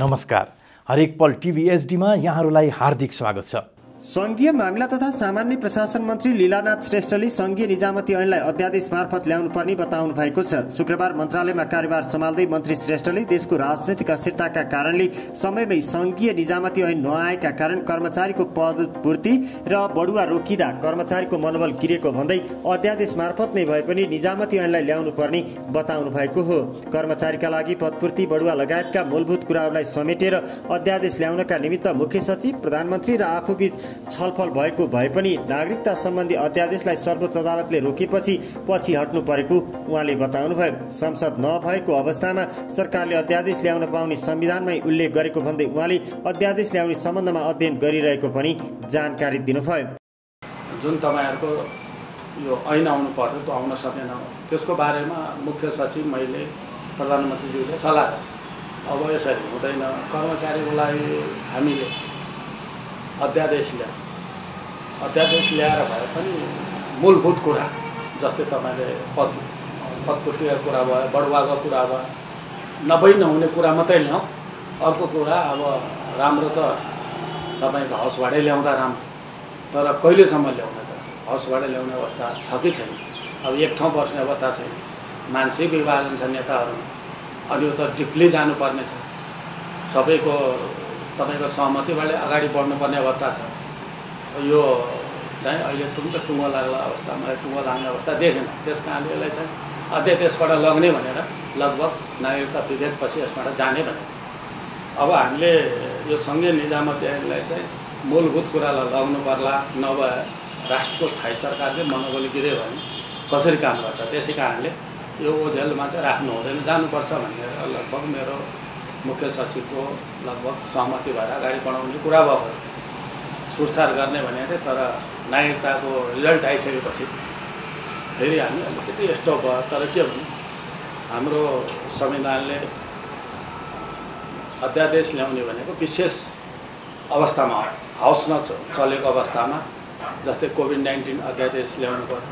नमस्कार, हरेकपल टिभी एचडीमा यहाँहरूलाई हार्दिक स्वागत छ। संघीय मामला तथा सामान्य प्रशासन मन्त्री लीलानाथ श्रेष्ठले संघीय निजामती ऐनलाई अध्यादेश मार्फत ल्याउनुपर्ने बताउनु भएको छ। शुक्रबार मन्त्रालयमा कार्यभार सम्हाल्दै मन्त्री श्रेष्ठले देशको राजनीतिक अस्थिरताका कारणले समयमै संघीय निजामती ऐन नआएका कारण कर्मचारीको पदपूर्ति र बढुवा रोकिदा कर्मचारीको मनोबल गिरेको भन्दै अध्यादेश मार्फत नै भए पनि निजामती ऐनलाई ल्याउनुपर्ने बताउनु भएको हो। कर्मचारीका लागि पदपूर्ति बढुवा लगायतका मूलभूत कुराहरूलाई समेटेर अध्यादेश ल्याउनका निमित्त मुख्य सचिव, प्रधानमन्त्री र आफूबीच छलफल भएको भए पनि नागरिकता सम्बन्धी अध्यादेशलाई सर्वोच्च अदालतले रोकेपछि पछि हट्नु परेको उहाँले बताउनुभयो। संसद नभएको अवस्थामा सरकारले अध्यादेश ल्याउन पाउने संविधानमै उल्लेख गरेको भन्दै उहाँले अध्यादेश ल्याउने सम्बन्धमा अध्ययन गरिरहेको पनि जानकारी दिनुभयो। जुन तपाईहरुको यो ऐन आउनु पर्यो त्यो आउन सकेन, त्यसको बारेमा मुख्य सचिव मैले प्रधानमन्त्रीज्यूले सल्लाह अब यसरी हुँदैन, कर्मचारीको लागि हामीले अध्यादेश ल्याएर भए पनि मूलभूत कुरा जस्तै तपाईँले पदपूर्तिको कुरा भयो, बढुवाको कुरा भयो, नभई नहुने कुरा मात्रै ल्याउँ। अर्को कुरा अब राम्रो त तपाईँको हौसबाटै ल्याउँदा राम्रो, तर कहिलेसम्म ल्याउने त? हौसबाटै ल्याउने अवस्था छ कि छैन? अब एक ठाउँ बस्ने अवस्था छैन, मानसिक विभाजन छ नेताहरूमा, अनि यो त डिप्ली जानुपर्ने छ, सबैको तपाईको सहमतिबाट अगाडि बढ्नुपर्ने अवस्था छ। यो चाहिँ अहिले टुङ्गो लाग्ला अवस्था, मलाई टुङ्गो लाग्ने अवस्था देखेन। त्यस कारणले यसलाई चाहिँ अध्यादेशबाट लग्ने भनेर लगभग नागरिकता विधेयकपछि यसबाट जाने भने अब हामीले यो संघीय निजामती ऐनलाई चाहिँ मूलभूत कुरालाई लगाउनु पर्ला, नभए राष्ट्रको स्थायी सरकारले मनोबल दिँदै भने कसरी काम गर्छ? त्यसै कारणले यो ओझेलमा चाहिँ राख्नु हुँदैन, जानुपर्छ भनेर लगभग मेरो मुख्य सचिव को लगभग सहमति भएर अगाडि बढाउने कुरा भयो। सुरसार गर्ने भने चाहिँ, तर नागरिकता को रिजल्ट आइसकेपछि फेरि हामी अलिकति यस्तो भयो। तर के भन्नु, हाम्रो संविधानले अध्यादेश ल्याउने भनेको विशेष अवस्थामा, हाउस नचलेको अवस्थामा, जस्तै कोभिड-19 अध्यादेश ल्याउनु पर्यो।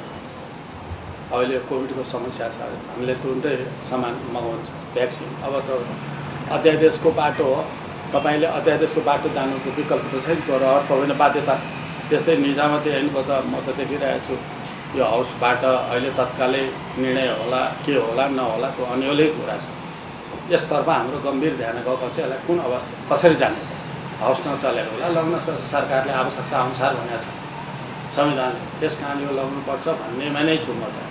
अहिले कोभिडको समस्या छ, हामीले तुरुन्तै सामान मगाउँछ भ्याक्सिन, अब त अध्यादेश को बाटो हो, तपाईले अध्यादेश को बाटो जानुको विकल्प त छैन, तर अर्को होइन बाध्यता छ। त्यस्तै निजामती ऐनको त म त देखिरहेछु यो हाउसबाट अहिले तत्कालै निर्णय होला, के होला नहोला त्यो अन्यले कुरा छ। यसतर्फ हाम्रो गम्भीर ध्यान गएको छ, यसलाई कुन अवस्था कसरी जाने? हाउस नचलेको होला, लग्न सरकारले आवश्यकता अनुसार भनेको छ संविधानले, त्यस कारण यो लगाउनुपर्छ भन्नेमा नै छु म चाहिँ।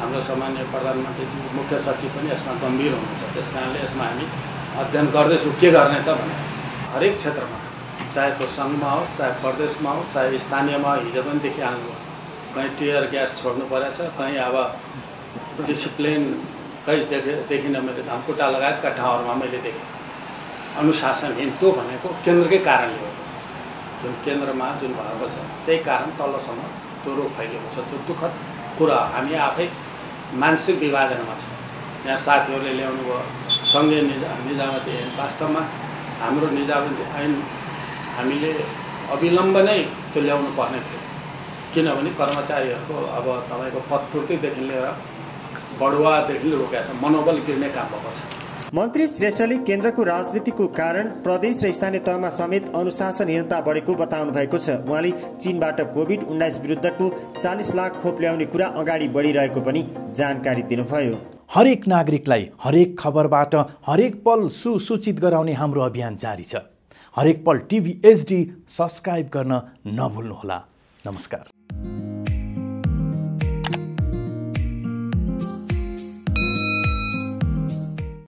हाम्रो सामान्य प्रधानमन्त्री मुख्य सचिव पनि यसमा गम्भीर हुनुहुन्छ, त्यस कारणले यसमा हामी अध्ययन गर्दैछु के गर्ने त भने हरेक क्षेत्रमा, चाहे त्यो सङ्घमा हो, चाहे प्रदेशमा हो, चाहे स्थानीयमा, हिजो पनि देखिहाल्नु कहीँ टियर ग्यास छोड्नु परेछ, कहीँ अब डिसिप्लिन कहीँ देखिन मैले, धमकुटा लगायतका ठाउँहरूमा मैले देखेँ। अनुशासनहीन त्यो भनेको केन्द्रकै कारणले हो, जुन केन्द्रमा जुन भएको छ त्यही कारण तलसम्म त्यो रोग फैलिएको छ। त्यो दुःखद कुरा, हामी आफै मानसिक विभाजनमा छ। यहाँ साथीहरूले ल्याउनु भयो संघीय निजामती ऐन, वास्तवमा हाम्रो निजामती ऐन हामीले अविलम्ब नै त्यो ल्याउनु पर्ने थियो, किनभने कर्मचारीहरूको अब तपाईँको पदपूर्तिदेखि लिएर बढुवादेखि रोकेको छ, मनोबल गिर्ने काम भएको छ। मन्त्री श्रेष्ठले केन्द्रको राजनीतिको कारण प्रदेश र स्थानीय तहमा समेत अनुशासनहीनता बढेको बताउनु भएको छ। उहाँले चीनबाट कोभिड-19 विरुद्धको 40 लाख खोप ल्याउने कुरा अगाडि बढिरहेको पनि जानकारी दिनुभयो। हरेक नागरिकलाई हरेक खबरबाट हरेक पल सुसूचित गराउने हाम्रो अभियान जारी छ। हरेक पल टिभी एचडी सब्स्क्राइब गर्न नभुल्नुहोला। नमस्कार।